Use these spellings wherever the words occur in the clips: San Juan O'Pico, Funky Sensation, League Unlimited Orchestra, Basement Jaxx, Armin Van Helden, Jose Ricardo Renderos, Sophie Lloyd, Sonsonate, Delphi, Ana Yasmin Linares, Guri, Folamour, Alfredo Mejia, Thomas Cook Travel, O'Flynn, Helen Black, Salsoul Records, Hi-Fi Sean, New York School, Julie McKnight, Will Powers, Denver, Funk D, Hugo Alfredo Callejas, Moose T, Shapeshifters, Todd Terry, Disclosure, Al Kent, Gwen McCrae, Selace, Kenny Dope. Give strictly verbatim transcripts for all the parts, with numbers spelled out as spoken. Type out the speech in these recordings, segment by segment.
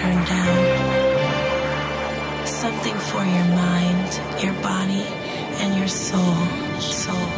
turned down. Something for your mind, your body, and your soul. Soul.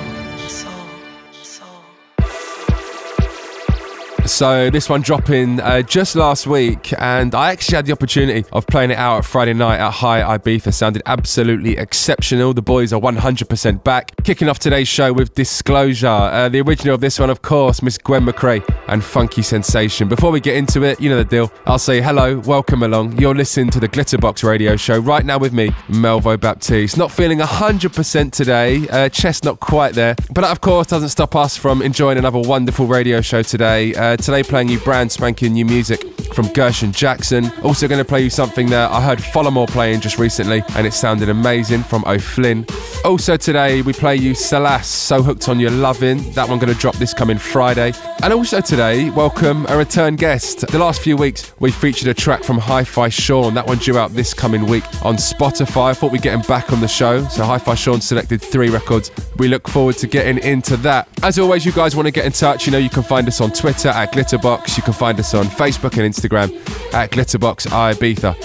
So this one dropping uh, just last week, and I actually had the opportunity of playing it out at Friday night at High Ibiza. Sounded absolutely exceptional. The boys are one hundred percent back. Kicking off today's show with Disclosure. Uh, the original of this one, of course, Miss Gwen McCrae and Funky Sensation. Before we get into it, you know the deal. I'll say hello, welcome along. You're listening to the Glitterbox Radio Show right now with me, Melvo Baptiste. Not feeling one hundred percent today. Uh, chest not quite there. But that, of course, doesn't stop us from enjoying another wonderful radio show today. Uh, Today playing you brand spanking new music from Gershon Jackson. Also going to play you something that I heard Folamour playing just recently, and it sounded amazing, from O'Flynn. Also today we play you Selace, So Hooked on Your Lovin'. That one going to drop this coming Friday. And also today, welcome a return guest. The last few weeks we featured a track from Hi-Fi Sean. That one due out this coming week on Spotify. I thought we'd get him back on the show, so Hi-Fi Sean selected three records. We look forward to getting into that. As always, you guys want to get in touch, you know you can find us on Twitter at Glitterbox. You can find us on Facebook and Instagram at Glitterbox Ibiza.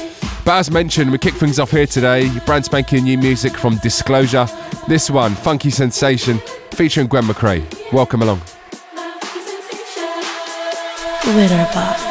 But as mentioned, we kick things off here today. Brand spanking new music from Disclosure. This one, Funky Sensation, featuring Gwen McCrae. Welcome along. Glitterbox.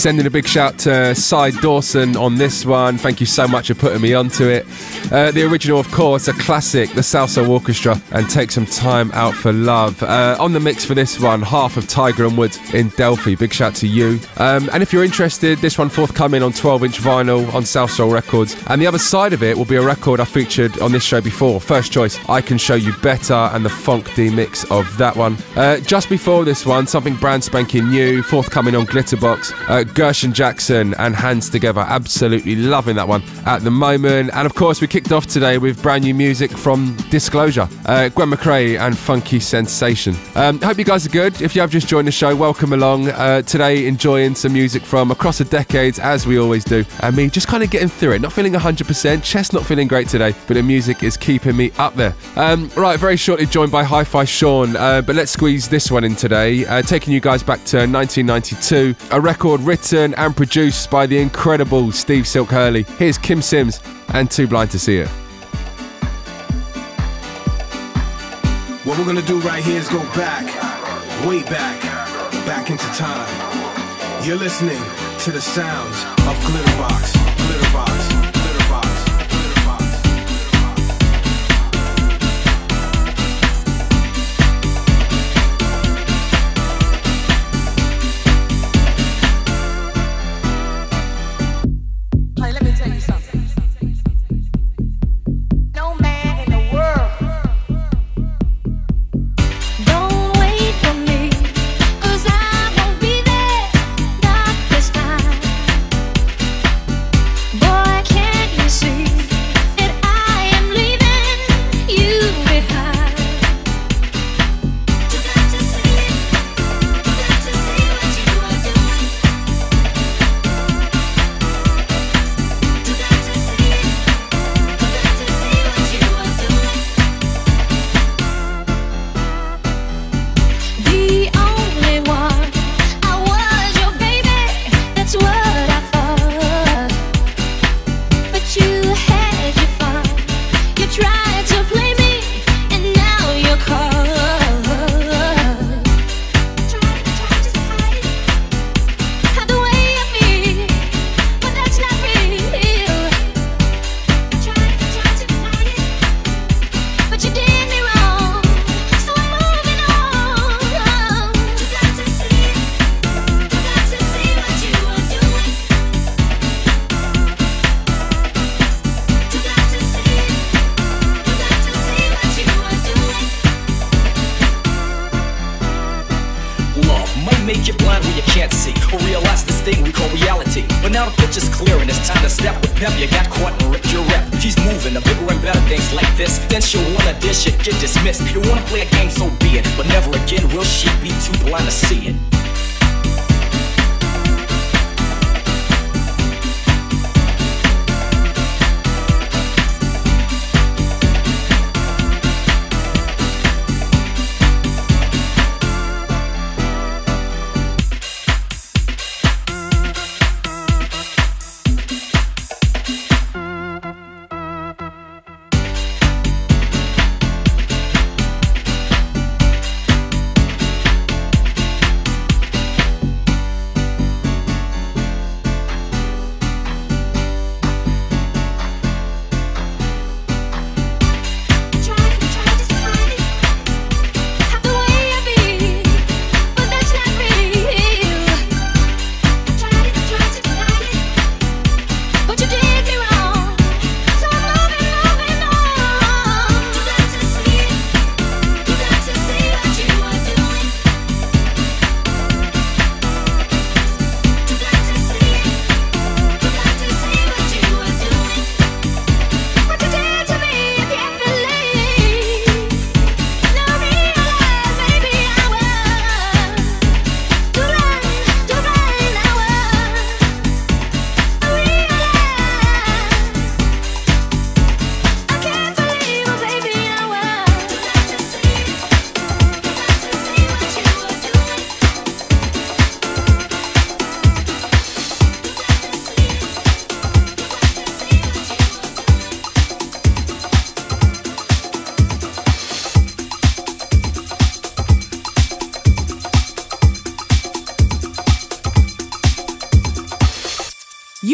Sending a big shout to Cy Dawson on this one. Thank you so much for putting me onto it. Uh, the original, of course, a classic, the Salsoul Orchestra, and Take Some Time Out for Love. Uh, on the mix for this one, half of Tiger and Woods in Delphi. Big shout to you. Um, and if you're interested, this one forthcoming on twelve inch vinyl on Salsoul Records. And the other side of it will be a record I featured on this show before. First Choice, I Can Show You Better, and the Funk D mix of that one. Uh, just before this one, something brand spanking new, forthcoming on Glitterbox, uh, Gershon Jackson and Hands Together. Absolutely loving that one at the moment. And of course, we kicked off today with brand new music from Disclosure, uh, Gwen McCrae and Funky Sensation. Um, hope you guys are good. If you have just joined the show, welcome along. Uh, today, enjoying some music from across the decades, as we always do, and me just kind of getting through it. Not feeling one hundred percent, chest not feeling great today, but the music is keeping me up there. Um, right, very shortly joined by Hi-Fi Sean, uh, but let's squeeze this one in today, uh, taking you guys back to nineteen ninety-two, a record written and produced by the incredible Steve Silk Hurley. Here's Kym Sims and Too Blind to See It. What we're gonna do right here is go back, way back, back into time. You're listening to the sounds of Glitterbox, Glitterbox.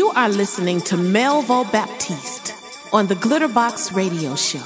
You are listening to Melvo Baptiste on the Glitterbox Radio Show.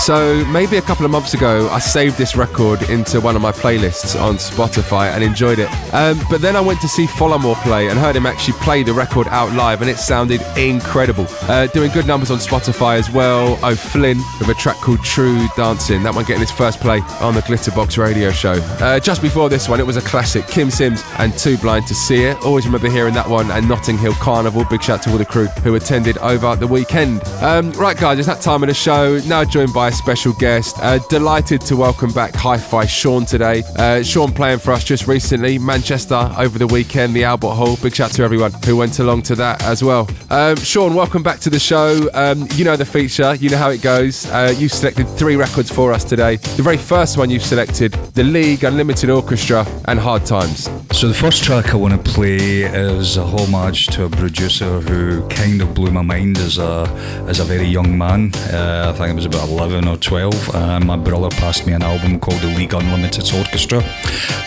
So maybe a couple of months ago, I saved this record into one of my playlists on Spotify and enjoyed it. Um, but then I went to see Folamour play and heard him actually play the record out live, and it sounded incredible. Uh, doing good numbers on Spotify as well. O'Flynn with a track called True Dancing. That one getting its first play on the Glitterbox Radio Show. Uh, just before this one, it was a classic. Kym Sims and Too Blind to See It. Always remember hearing that one, and Notting Hill Carnival. Big shout to all the crew who attended over the weekend. Um, right, guys, it's that time of the show. Now joined by special guest. Uh, delighted to welcome back Hi-Fi Sean today. Uh, Sean playing for us just recently, Manchester over the weekend, the Albert Hall. Big shout to everyone who went along to that as well. Um, Sean, welcome back to the show. Um, you know the feature, you know how it goes. Uh, you've selected three records for us today. The very first one you've selected, the League Unlimited Orchestra and Hard Times. So the first track I want to play is a homage to a producer who kind of blew my mind as a, as a very young man. Uh, I think it was about eleven or twelve, and my brother passed me an album called the League Unlimited Orchestra,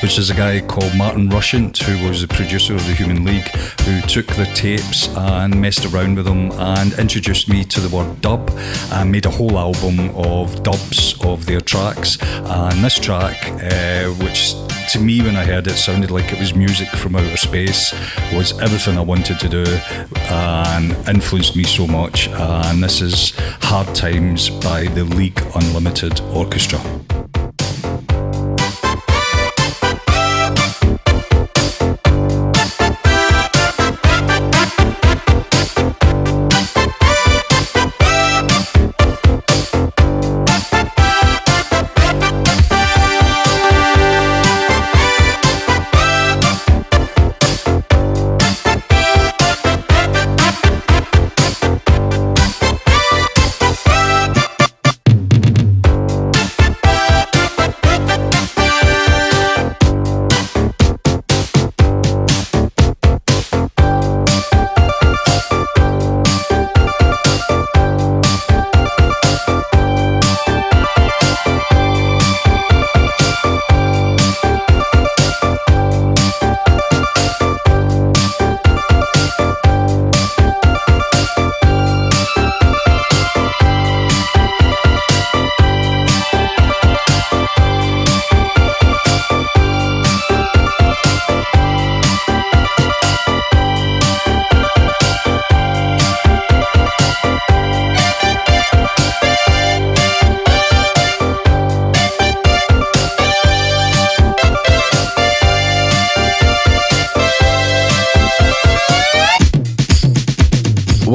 which is a guy called Martin Rushent, who was the producer of the Human League, who took the tapes and messed around with them and introduced me to the word dub and made a whole album of dubs of their tracks. And this track, uh, which to me when I heard it sounded like it was music from outer space, was everything I wanted to do and influenced me so much. And this is Hard Times by the League Unlimited Orchestra.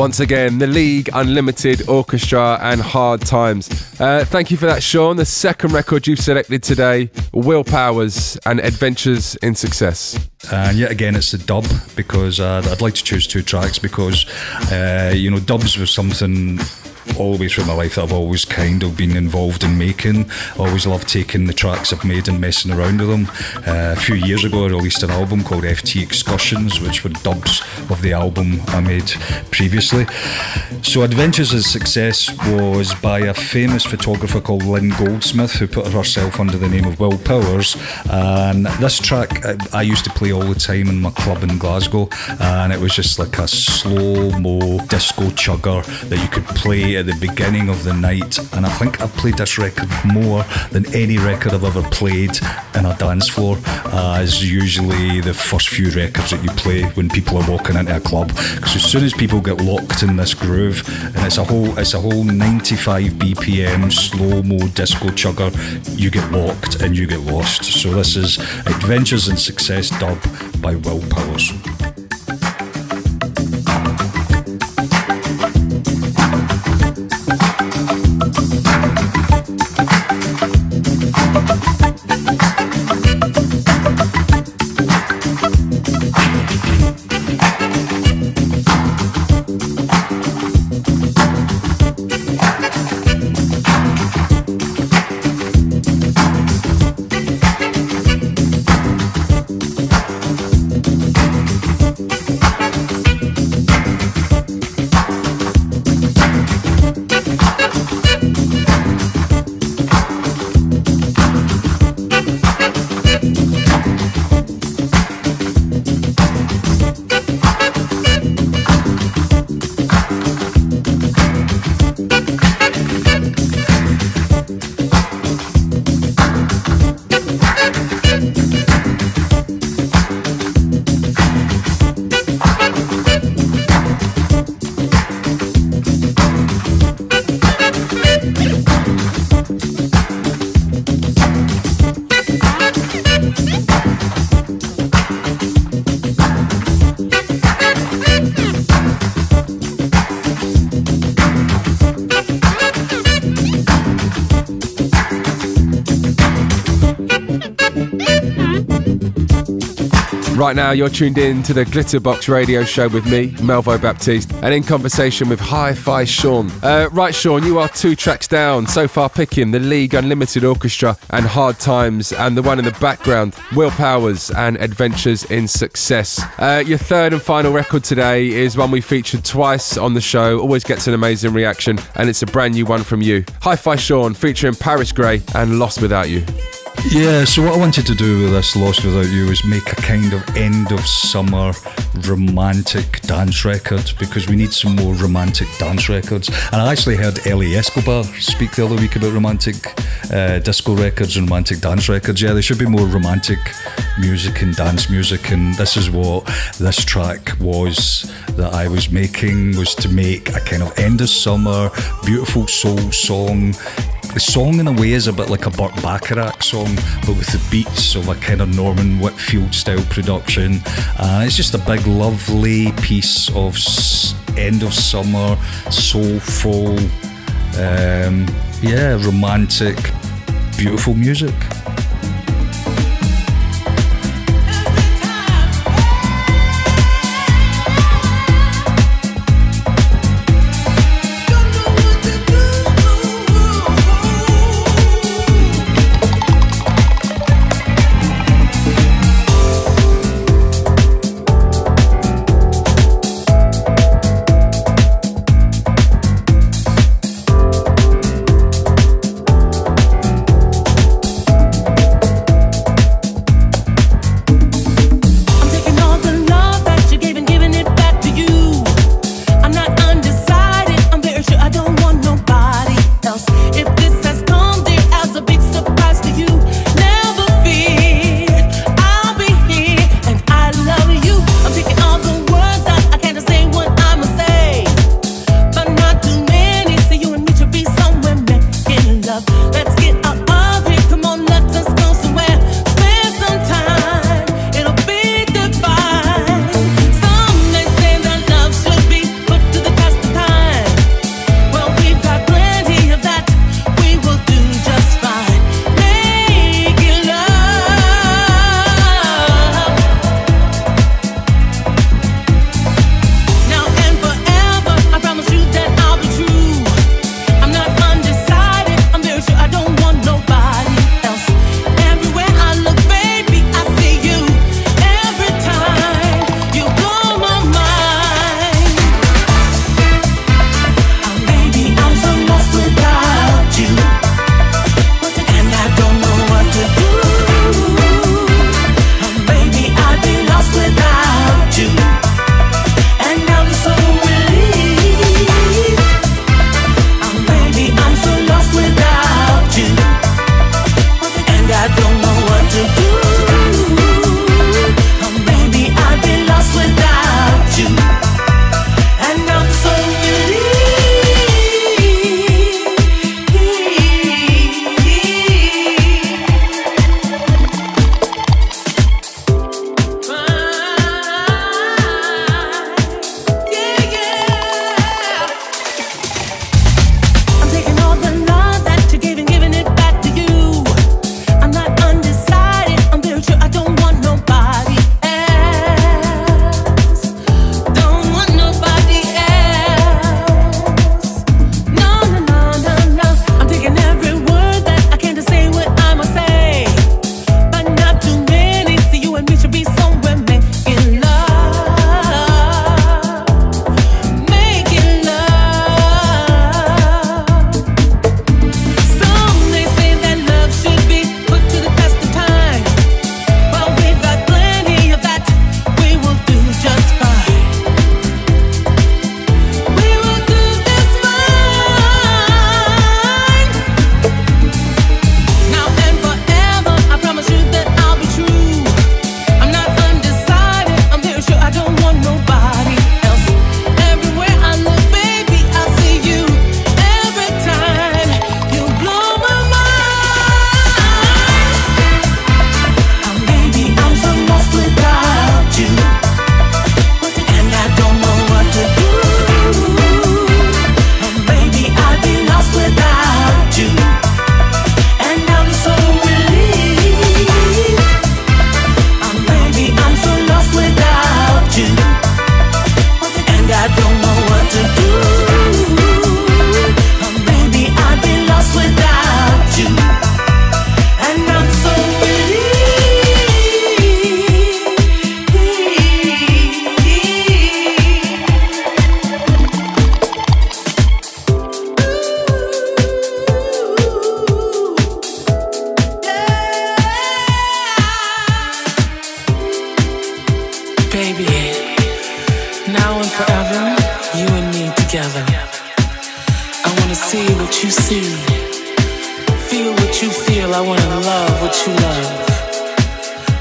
once again, the League Unlimited Orchestra and Hard Times. Uh, thank you for that, Sean. The second record you've selected today, Will Powers and Adventures in Success. And yet again, it's the dub, because uh, I'd like to choose two tracks because, uh, you know, dubs was something all the way through my life that I've always kind of been involved in making. I always love taking the tracks I've made and messing around with them. Uh, a few years ago I released an album called F T Excursions, which were dubs of the album I made previously. So Adventures in Success was by a famous photographer called Lynn Goldsmith, who put herself under the name of Will Powers, and this track I, I used to play all the time in my club in Glasgow, and it was just like a slow-mo disco chugger that you could play at the beginning of the night, and I think I've played this record more than any record I've ever played in a dance floor, uh, as usually the first few records that you play when people are walking into a club, because as soon as people get locked in this groove, and it's a whole it's a whole ninety-five B P M slow-mo disco chugger, you get locked and you get lost. So this is Adventures in Success dub by Will Powers. Right now, you're tuned in to the Glitterbox Radio Show with me, Melvo Baptiste, and in conversation with Hi-Fi Sean. Uh, right, Sean, you are two tracks down, so far picking the League Unlimited Orchestra and Hard Times, and the one in the background, Will Powers and Adventures in Success. Uh, your third and final record today is one we featured twice on the show, always gets an amazing reaction, and it's a brand new one from you. Hi-Fi Sean featuring Paris Grey and Lost Without You. Yeah, so what I wanted to do with this Lost Without You is make a kind of end of summer romantic dance record, because we need some more romantic dance records. And I actually heard Ellie Escobar speak the other week about romantic uh, disco records and romantic dance records. Yeah, there should be more romantic music and dance music, and this is what this track was that I was making, was to make a kind of end of summer, beautiful soul song. The song in a way is a bit like a Burt Bacharach song, but with the beats of a kind of Norman Whitfield style production. Uh, it's just a big lovely piece of end of summer, soulful, um, yeah, romantic, beautiful music. what you see, feel what you feel. I wanna love what you love.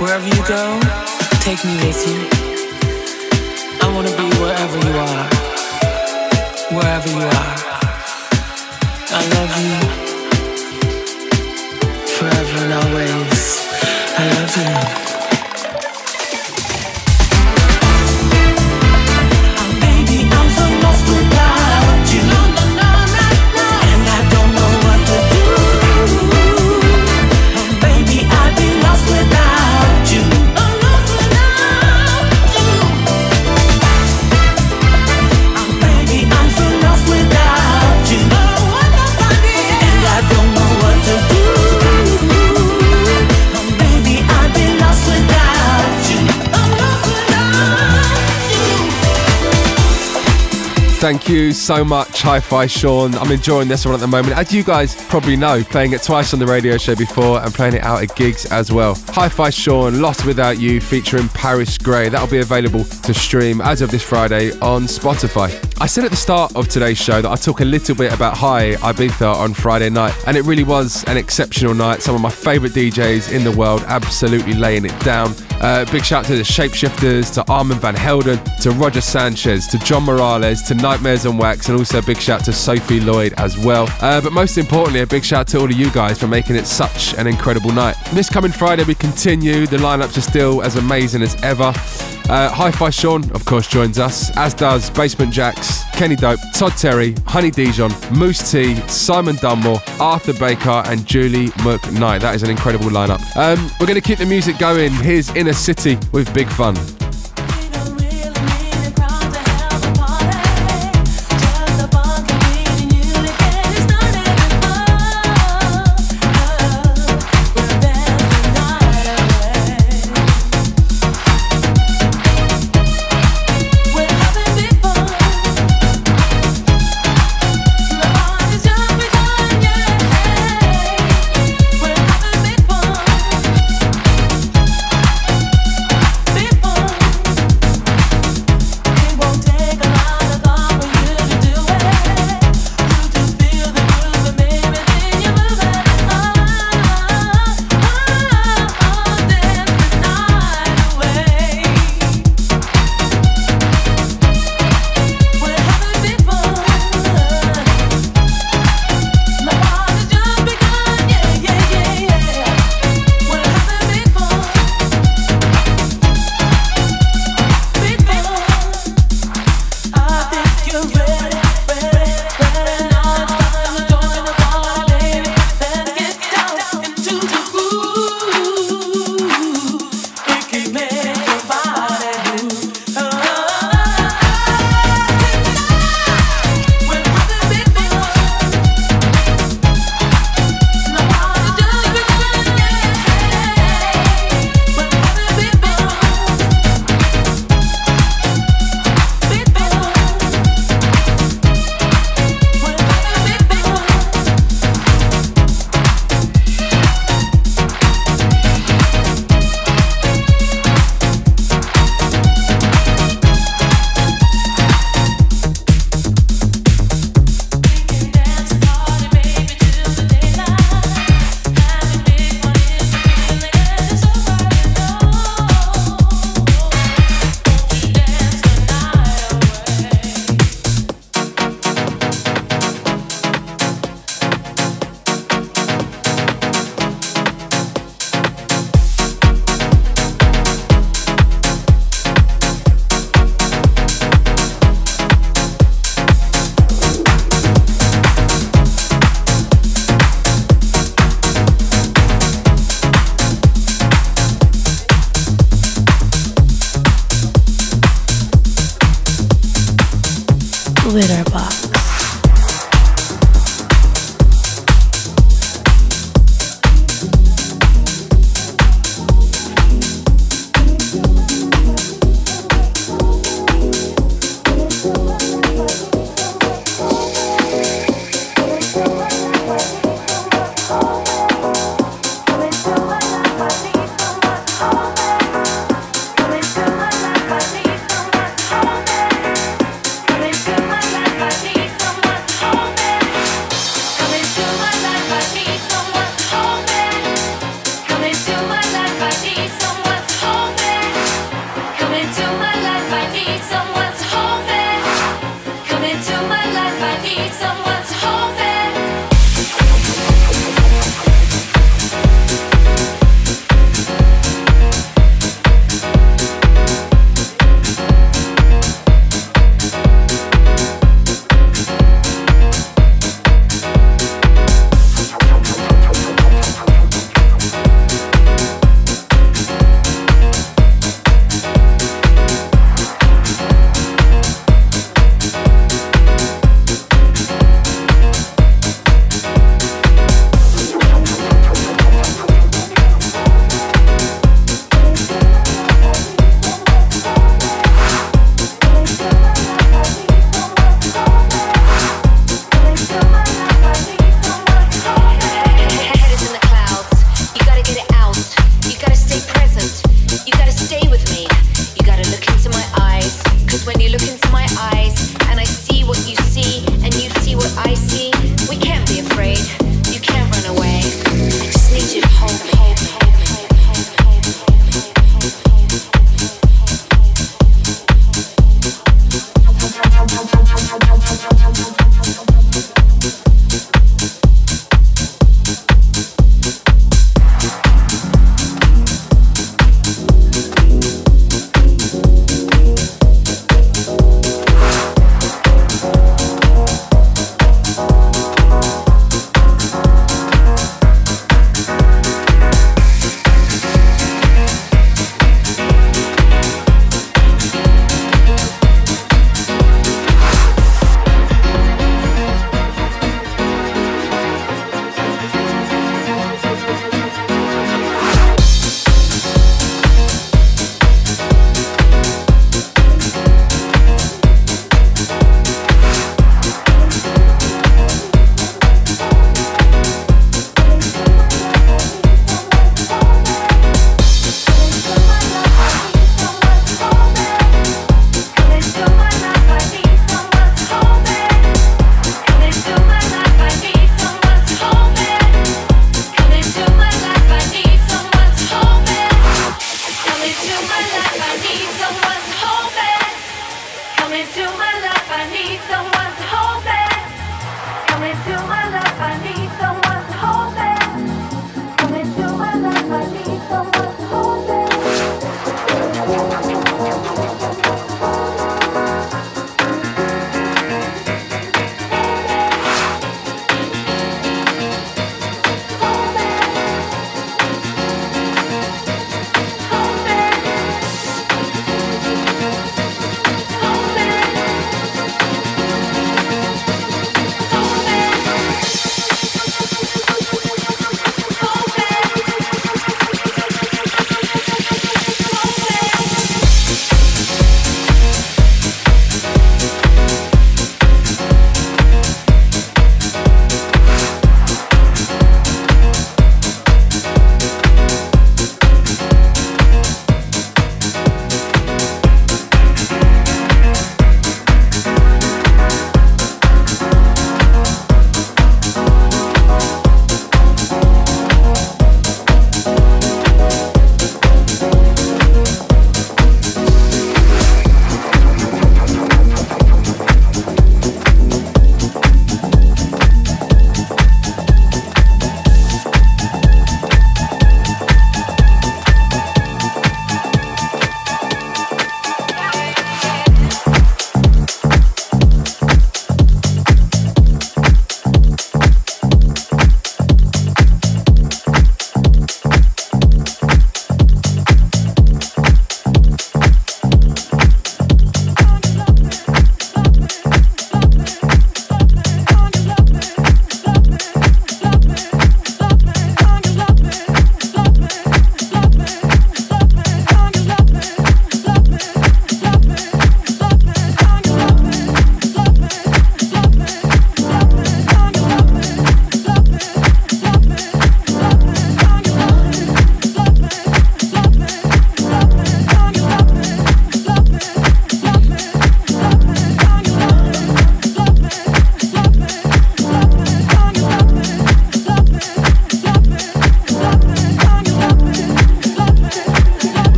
Wherever you go, take me with you. I wanna be wherever you are, wherever you are. I love you forever and always. I love you. Thank you so much, Hi-Fi Sean. I'm enjoying this one at the moment. As you guys probably know, playing it twice on the radio show before and playing it out at gigs as well. Hi-Fi Sean, Lost Without You featuring Paris Grey. That'll be available to stream as of this Friday on Spotify. I said at the start of today's show that I talk a little bit about High Ibiza on Friday night, and it really was an exceptional night. Some of my favourite D Js in the world absolutely laying it down. Uh, big shout out to the Shapeshifters, to Armin Van Helden, to Roger Sanchez, to John Morales, to Nightmares on Wax, and also a big shout to Sophie Lloyd as well. Uh, but most importantly, a big shout to all of you guys for making it such an incredible night. This coming Friday we continue. The lineups are still as amazing as ever. Uh, Hi-Fi Sean, of course, joins us, as does Basement Jaxx, Kenny Dope, Todd Terry, Honey Dijon, Moose T, Simon Dunmore, Arthur Baker, and Julie McKnight. That is an incredible lineup. Um, we're going to keep the music going. Here's Inner City with Big Fun. I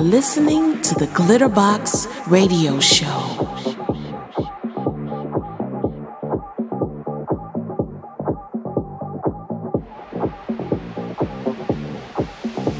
Listening to the Glitterbox Radio Show. This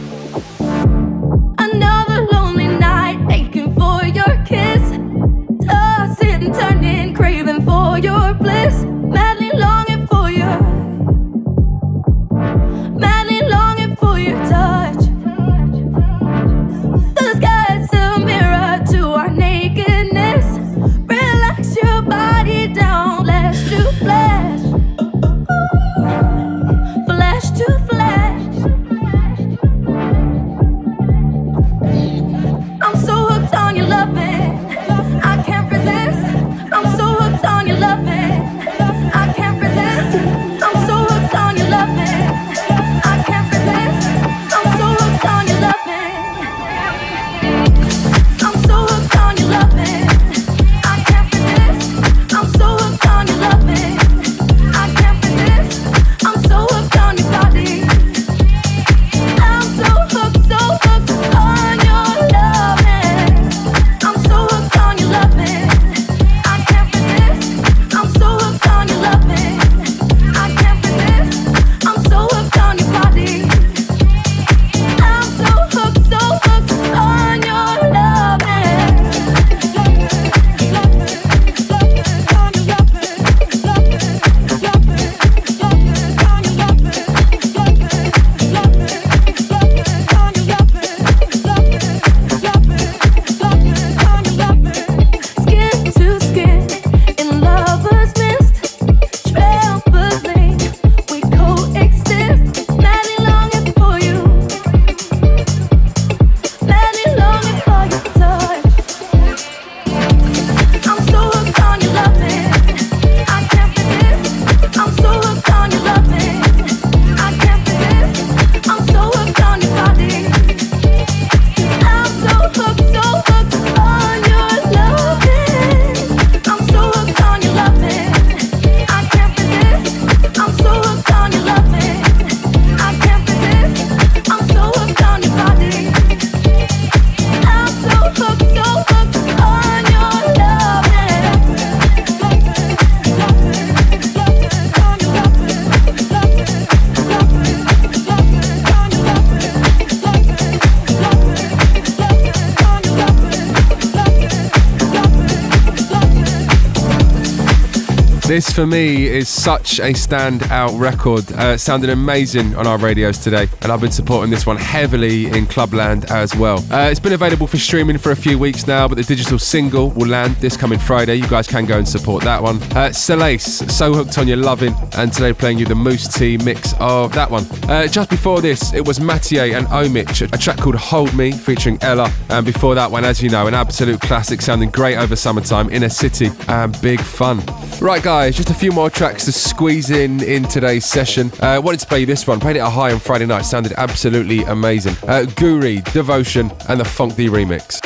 This for me is such a standout record. Uh, it sounded amazing on our radios today, and I've been supporting this one heavily in Clubland as well. Uh, it's been available for streaming for a few weeks now, but the digital single will land this coming Friday. You guys can go and support that one. Uh, Selace, So Hooked on Your Lovin', and today playing you the Moose Tea mix of that one. Uh, just before this, it was Mathieu and Omich, a track called Hold Me featuring Ella, and before that one, as you know, an absolute classic sounding great over summertime, Inner City and Big Fun. Right guys, just a few more tracks to squeeze in in today's session. Uh, wanted to play this one, played it at High on Friday night, sounded absolutely amazing. Uh, Guri, Devotion and the Funk D remix.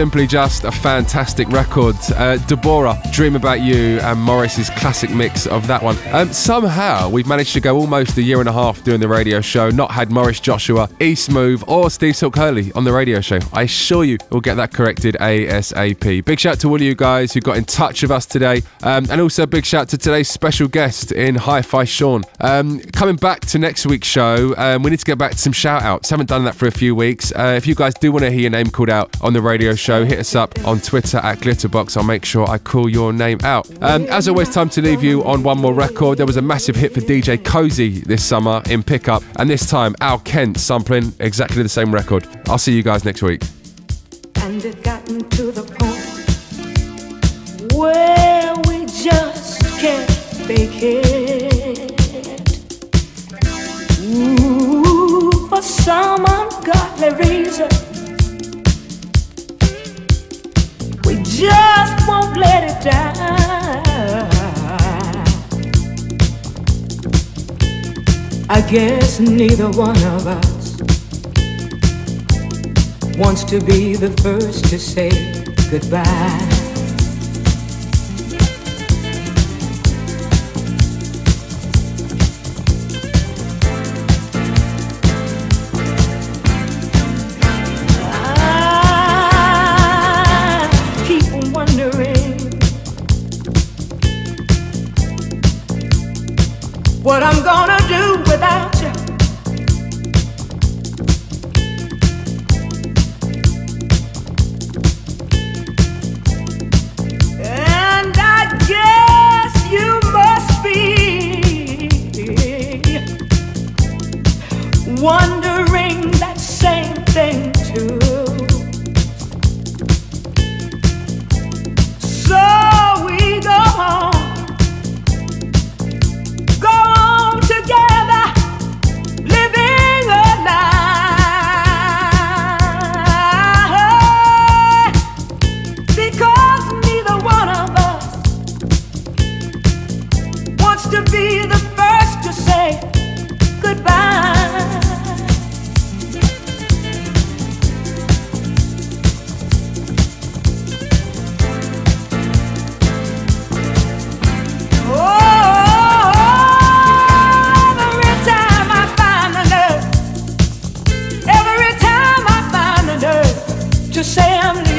Simply just a fantastic record. Uh, Deborah, Dream About You, and Morris's classic mix of that one. Um, somehow we've managed to go almost a year and a half doing the radio show, not had Morris Joshua, E-Smooth, or Steve Silk Hurley on the radio show. I assure you we'll get that corrected ASAP. Big shout to all you guys who got in touch with us today, um, and also big shout to today's special guest in Hi-Fi Sean. Um, coming back to next week's show, um, we need to get back to some shout-outs. Haven't done that for a few weeks. Uh, if you guys do want to hear your name called out on the radio show, hit us up on Twitter at Glitterbox. I'll make sure I call your name out. Um, as always, time to leave you on one more record. There was a massive hit for D J Cozy this summer in Pickup, and this time Al Kent sampling exactly the same record. I'll see you guys next week. And it gotten to the point where we just can't make it. Ooh, for some ungodly reason, we just won't let it die. I guess neither one of us wants to be the first to say goodbye. What I'm gonna do without you. And I guess you must be wondering that same thing too. So we go home. Together, living a lie, because neither one of us wants to be the first to say goodbye. Say I'm